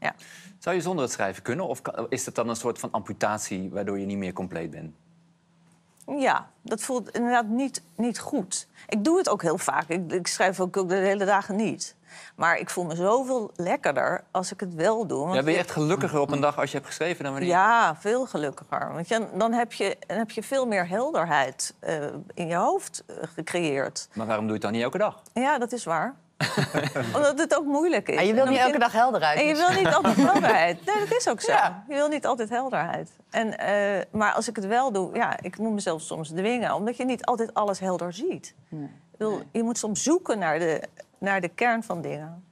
Ja. Zou je zonder het schrijven kunnen? Of is het dan een soort van amputatie waardoor je niet meer compleet bent? Ja, dat voelt inderdaad niet goed. Ik doe het ook heel vaak. Ik schrijf ook de hele dagen niet. Maar ik voel me zoveel lekkerder als ik het wel doe. Want ben je echt gelukkiger op een dag als je hebt geschreven dan wanneer? Ja, veel gelukkiger. Want dan heb je veel meer helderheid in je hoofd gecreëerd. Maar waarom doe je het dan niet elke dag? Ja, dat is waar. Omdat het ook moeilijk is. En je wil niet elke dag helderheid. En je wil niet altijd helderheid. Nee, dat is ook zo. Ja. Je wil niet altijd helderheid. Maar als ik het wel doe, ja, ik moet mezelf soms dwingen. Omdat je niet altijd alles helder ziet. Nee. Ik bedoel, je moet soms zoeken naar de kern van dingen.